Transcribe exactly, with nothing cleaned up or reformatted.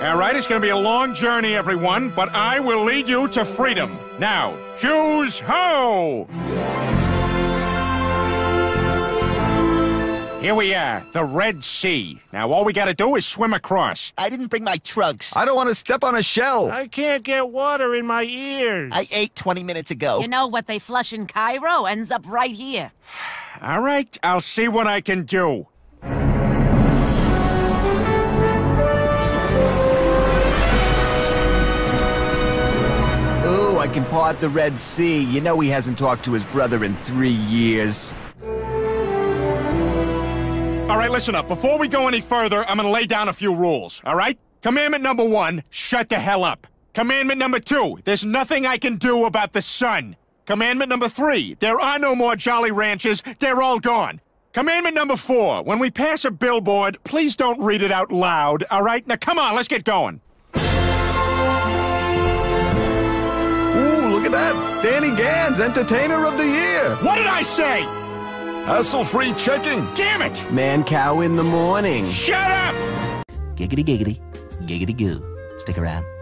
All right, it's going to be a long journey, everyone, but I will lead you to freedom. Now, choose ho! Here we are, the Red Sea. Now, all we got to do is swim across. I didn't bring my trunks. I don't want to step on a shell. I can't get water in my ears. I ate twenty minutes ago. You know what they flush in Cairo ends up right here. All right, I'll see what I can do. I can part the Red Sea. You know he hasn't talked to his brother in three years. All right, listen up. Before we go any further, I'm gonna lay down a few rules, all right? Commandment number one, shut the hell up. Commandment number two, there's nothing I can do about the sun. Commandment number three, there are no more Jolly Ranchers. They're all gone. Commandment number four, when we pass a billboard, please don't read it out loud, all right? Now, come on, let's get going. Look at that! Danny Gans, Entertainer of the Year! What did I say? Hassle-free checking! Damn it! Man-cow in the morning. Shut up! Giggity-giggity, giggity-goo. Stick around.